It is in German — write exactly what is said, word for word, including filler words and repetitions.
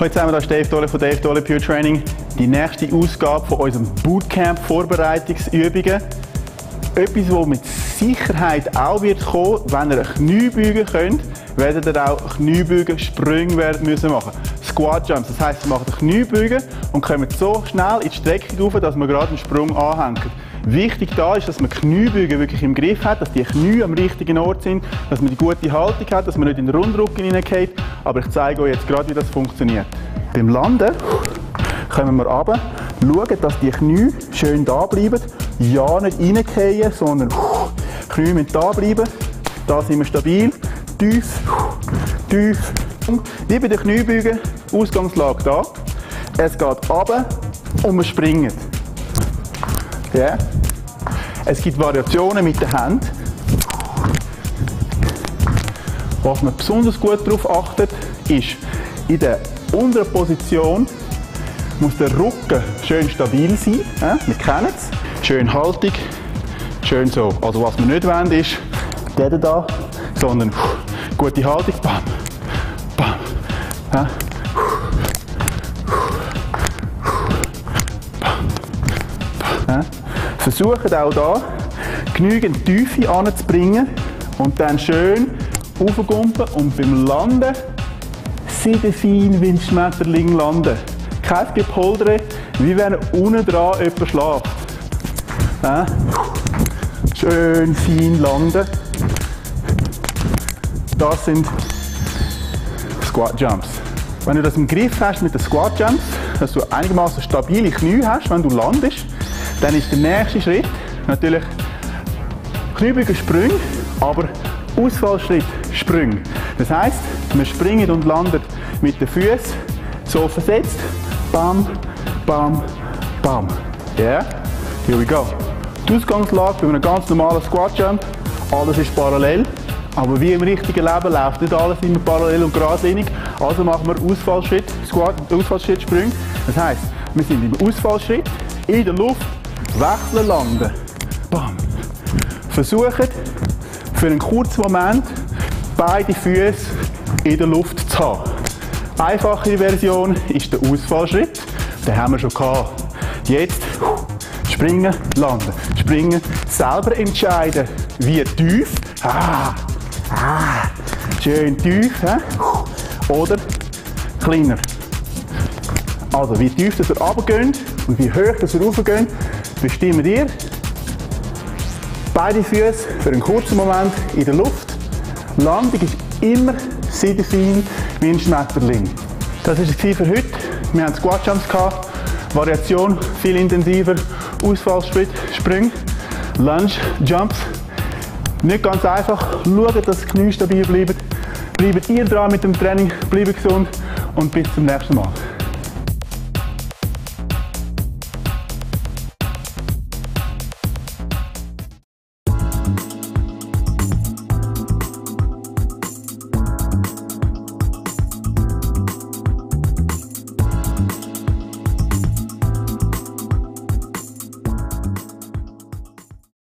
Heute sind wir hier Dave Dollé von Dave Dollé Pure Training. Die nächste Ausgabe von unserem Bootcamp Vorbereitungsübungen. Etwas, das mit Sicherheit auch wird kommen, wenn ihr Kniebeugen könnt, werdet ihr auch Kniebeugen-Sprünge werden müssen machen. Squat Jumps, das heisst, ihr macht Kniebeugen und kommt so schnell in die Streckung rauf, dass man gerade einen Sprung anhängt. Wichtig da ist, dass man die Kniebeugen wirklich im Griff hat, dass die Knie am richtigen Ort sind, dass man die gute Haltung hat, dass man nicht in den Rundrücken hineingeht. Aber ich zeige euch jetzt gerade, wie das funktioniert. Beim Landen kommen wir runter, schauen, dass die Knie schön da bleiben. Ja, nicht reingehen, sondern die Knie müssen da bleiben. Da sind wir stabil. Tief, tief. Wie bei den Kniebeugen, Ausgangslage da. Es geht runter und wir springen. Yeah. Es gibt Variationen mit den Händen. Was man besonders gut darauf achtet, ist, in der unteren Position muss der Rücken schön stabil sein. Wir kennen es. Schön Haltung, schön so. Also was wir nicht wollen, ist der da, sondern gute Haltung. Bam, bam. Versuchen auch hier genügend Tiefe anzubringen und dann schön aufgumpen und beim Landen seid ihr fein wie ein Schmetterling landen. Kein Gepoldere, wie wenn unten dran jemand schläft. Ja? Schön fein landen. Das sind Squat Jumps. Wenn du das im Griff hast mit den Squat Jumps, dass du einigermaßen stabile Knie hast, wenn du landest, dann ist der nächste Schritt natürlich kniebeugen Sprünge, aber Ausfallschritt Sprünge. Das heisst, man springt und landet mit den Füßen so versetzt. Bam, bam, bam. Yeah, here we go. Die Ausgangslage bei einem ganz normalen Squat Jump, alles ist parallel. Aber wie im richtigen Leben läuft nicht alles immer parallel und geradlinig. Also machen wir Ausfallschritt, Squat, Ausfallschritt Sprünge. Das heisst, wir sind im Ausfallschritt, in der Luft, wechseln, landen. Bam. Versuchen, für einen kurzen Moment beide Füße in der Luft zu haben. Einfache Version ist der Ausfallschritt. Den haben wir schon gehabt. Jetzt springen, landen. Springen, selber entscheiden, wie tief. Ah, ah, schön tief. He? Oder kleiner. Also, wie tief das ihr runtergehen und wie hoch das ihr raufgehen, bestimmt ihr. Beide Füße für einen kurzen Moment in der Luft. Landung ist immer seitenfein wie ein Schmetterling. Das war es für heute. Wir hatten Squat Jumps, Variation viel intensiver, Ausfallschritt, Sprünge, Lunge, Jumps. Nicht ganz einfach. Schaut, dass die Knie stabil bleiben. Bleibt ihr dran mit dem Training, bleibt gesund und bis zum nächsten Mal.